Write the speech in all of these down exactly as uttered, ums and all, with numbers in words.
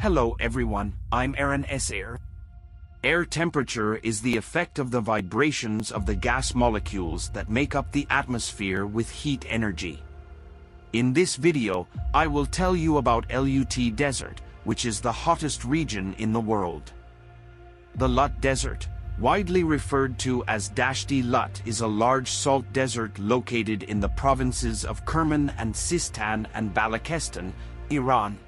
Hello everyone, I'm Eren Eser. Air temperature is the effect of the vibrations of the gas molecules that make up the atmosphere with heat energy. In this video, I will tell you about Lut Desert, which is the hottest region in the world. The Lut Desert, widely referred to as Dasht-e Lut, is a large salt desert located in the provinces of Kerman and Sistan and Baluchestan, Iran.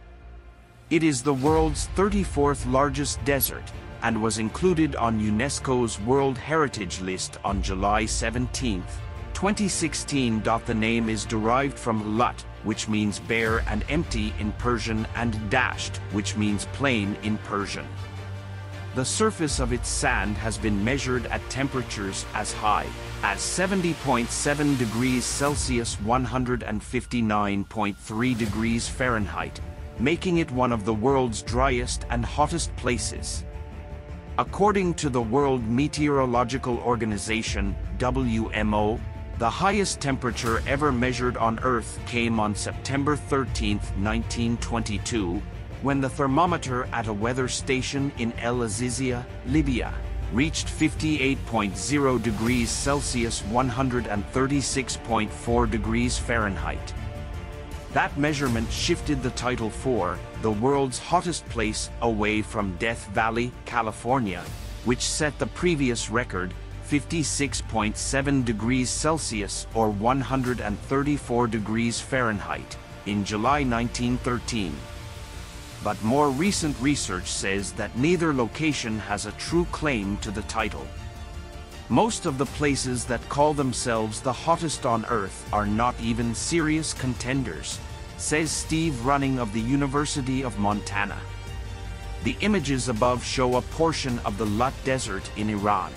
It is the world's thirty-fourth largest desert and was included on UNESCO's World Heritage List on July seventeenth, twenty sixteen. The name is derived from Lut, which means bare and empty in Persian, and Dasht, which means plain in Persian. The surface of its sand has been measured at temperatures as high as seventy point seven degrees Celsius, one hundred fifty-nine point three degrees Fahrenheit, making it one of the world's driest and hottest places. According to the World Meteorological Organization, W M O, the highest temperature ever measured on Earth came on September thirteenth, nineteen twenty-two, when the thermometer at a weather station in El Azizia, Libya, reached fifty-eight point zero degrees Celsius, one hundred thirty-six point four degrees Fahrenheit. That measurement shifted the title for the world's hottest place away from Death Valley, California, which set the previous record, fifty-six point seven degrees Celsius or one hundred thirty-four degrees Fahrenheit, in July nineteen thirteen. But more recent research says that neither location has a true claim to the title. Most of the places that call themselves the hottest on Earth are not even serious contenders, says Steve Running of the University of Montana. The images above show a portion of the Lut Desert in Iran.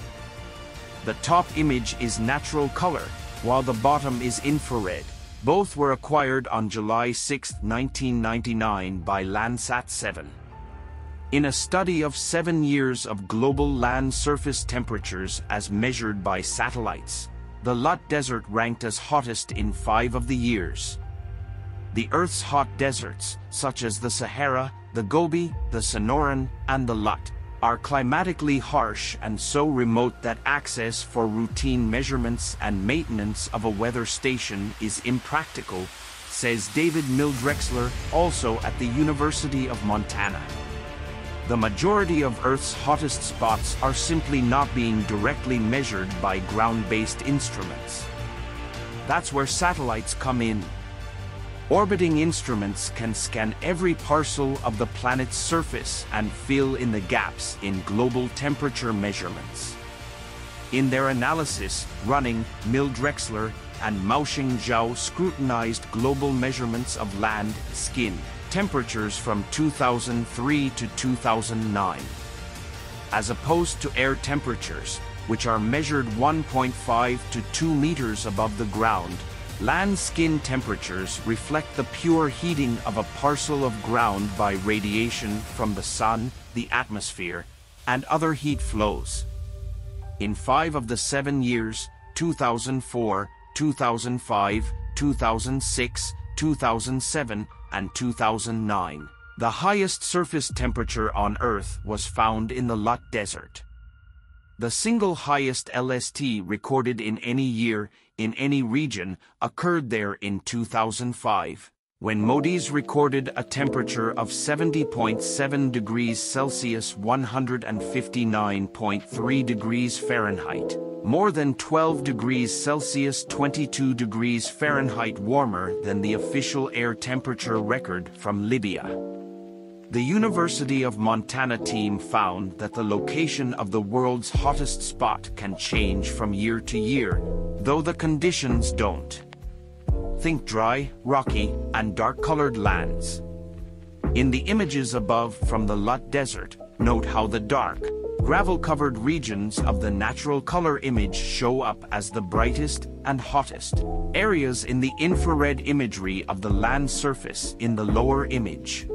The top image is natural color, while the bottom is infrared. Both were acquired on July sixth, nineteen ninety-nine by Landsat seven. In a study of seven years of global land surface temperatures as measured by satellites, the Lut Desert ranked as hottest in five of the years. The Earth's hot deserts, such as the Sahara, the Gobi, the Sonoran, and the Lut, are climatically harsh and so remote that access for routine measurements and maintenance of a weather station is impractical, says David Mildrexler, also at the University of Montana. The majority of Earth's hottest spots are simply not being directly measured by ground-based instruments. That's where satellites come in. Orbiting instruments can scan every parcel of the planet's surface and fill in the gaps in global temperature measurements. In their analysis, Running, Mildrexler, and Mao-Xin Zhao scrutinized global measurements of land, skin, temperatures from two thousand three to two thousand nine, as opposed to air temperatures, which are measured one point five to two meters above the ground. Land skin temperatures reflect the pure heating of a parcel of ground by radiation from the sun, the atmosphere, and other heat flows. In five of the seven years, two thousand four, two thousand five, two thousand six, two thousand seven, and two thousand nine, the highest surface temperature on Earth was found in the Lut Desert. The single highest L S T recorded in any year, in any region, occurred there in two thousand five, when MODIS recorded a temperature of seventy point seven degrees Celsius, one hundred fifty-nine point three degrees Fahrenheit, more than twelve degrees Celsius, twenty-two degrees Fahrenheit warmer than the official air temperature record from Libya. The University of Montana team found that the location of the world's hottest spot can change from year to year, though the conditions don't. Think dry, rocky, and dark-colored lands. In the images above from the Lut Desert, note how the dark, gravel-covered regions of the natural color image show up as the brightest and hottest areas in the infrared imagery of the land surface in the lower image.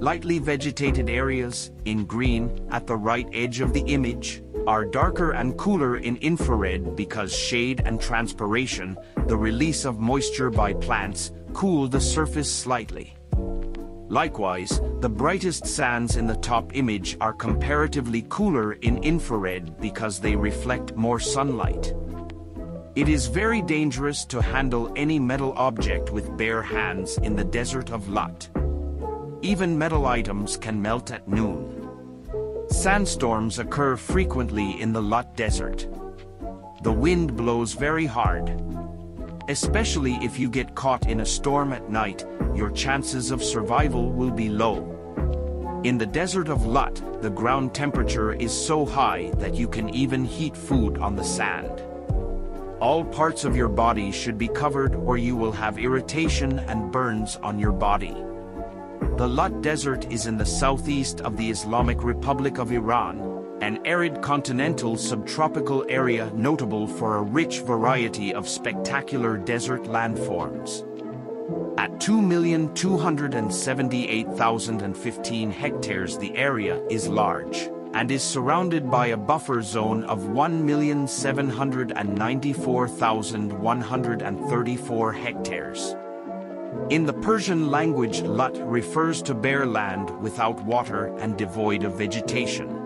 Lightly vegetated areas, in green, at the right edge of the image, are darker and cooler in infrared because shade and transpiration, the release of moisture by plants, cool the surface slightly. Likewise, the brightest sands in the top image are comparatively cooler in infrared because they reflect more sunlight. It is very dangerous to handle any metal object with bare hands in the desert of Lut. Even metal items can melt at noon. Sandstorms occur frequently in the Lut desert. The wind blows very hard. Especially if you get caught in a storm at night, your chances of survival will be low. In the desert of Lut, the ground temperature is so high that you can even heat food on the sand. All parts of your body should be covered or you will have irritation and burns on your body. The Lut Desert is in the southeast of the Islamic Republic of Iran, an arid continental subtropical area notable for a rich variety of spectacular desert landforms. At two million two hundred seventy-eight thousand fifteen hectares, the area is large and is surrounded by a buffer zone of one million seven hundred ninety-four thousand one hundred thirty-four hectares. In the Persian language, Lut refers to bare land without water and devoid of vegetation.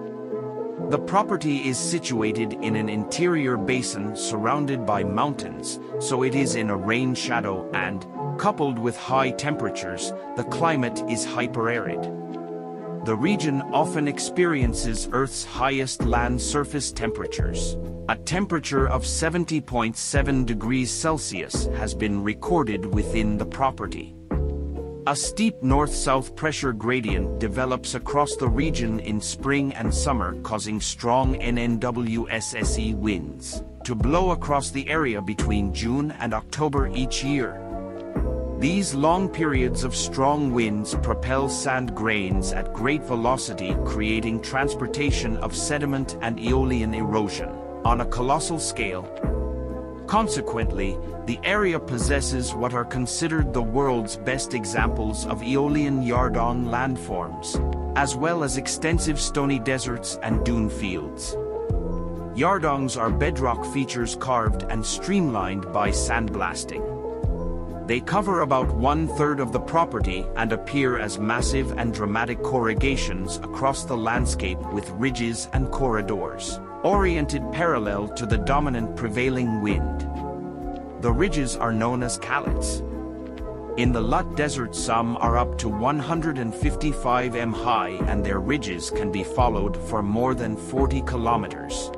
The property is situated in an interior basin surrounded by mountains, so it is in a rain shadow and, coupled with high temperatures, the climate is hyperarid. The region often experiences Earth's highest land surface temperatures. A temperature of seventy point seven degrees Celsius has been recorded within the property. A steep north-south pressure gradient develops across the region in spring and summer, causing strong N N W S S E winds to blow across the area between June and October each year. These long periods of strong winds propel sand grains at great velocity, creating transportation of sediment and aeolian erosion on a colossal scale. Consequently, the area possesses what are considered the world's best examples of aeolian Yarden landforms, as well as extensive stony deserts and dune fields. Yarden's are bedrock features carved and streamlined by sandblasting. They cover about one-third of the property and appear as massive and dramatic corrugations across the landscape with ridges and corridors, oriented parallel to the dominant prevailing wind. The ridges are known as callets. In the Lut Desert, some are up to one hundred fifty-five meters high and their ridges can be followed for more than forty kilometers.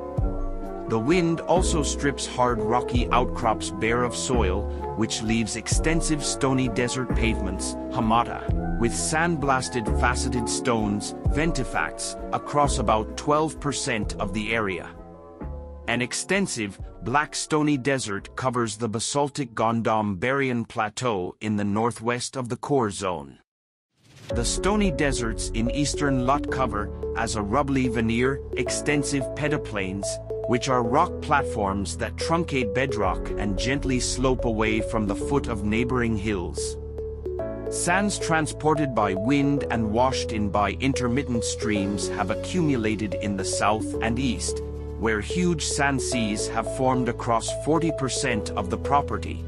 The wind also strips hard rocky outcrops bare of soil, which leaves extensive stony desert pavements, hamada, with sandblasted faceted stones, ventifacts, across about twelve percent of the area. An extensive, black stony desert covers the basaltic Gondom Barian Plateau in the northwest of the core zone. The stony deserts in eastern Lut cover, as a rubbly veneer, extensive peneplains, which are rock platforms that truncate bedrock and gently slope away from the foot of neighboring hills. Sands transported by wind and washed in by intermittent streams have accumulated in the south and east, where huge sand seas have formed across forty percent of the property.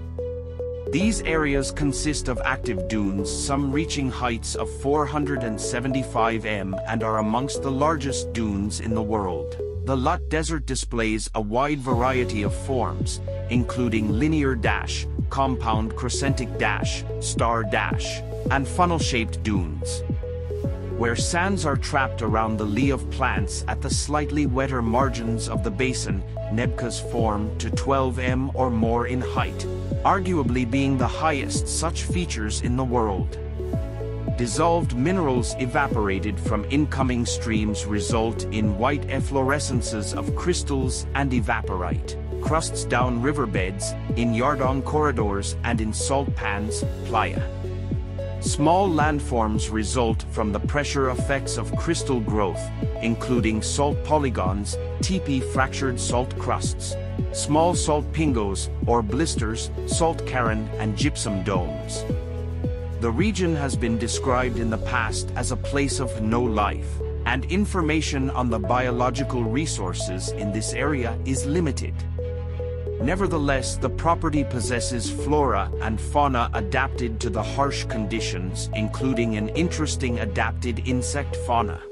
These areas consist of active dunes, some reaching heights of four hundred seventy-five meters and are amongst the largest dunes in the world. The Lut Desert displays a wide variety of forms, including linear dash, compound crescentic dash, star dash, and funnel-shaped dunes. Where sands are trapped around the lee of plants at the slightly wetter margins of the basin, nebkas form to twelve meters or more in height, arguably being the highest such features in the world. Dissolved minerals evaporated from incoming streams result in white efflorescences of crystals and evaporite crusts down riverbeds, in Yarden corridors and in salt pans, playa. Small landforms result from the pressure effects of crystal growth, including salt polygons, teepee fractured salt crusts, small salt pingos or blisters, salt cairn and gypsum domes. The region has been described in the past as a place of no life, and information on the biological resources in this area is limited. Nevertheless, the property possesses flora and fauna adapted to the harsh conditions, including an interesting adapted insect fauna.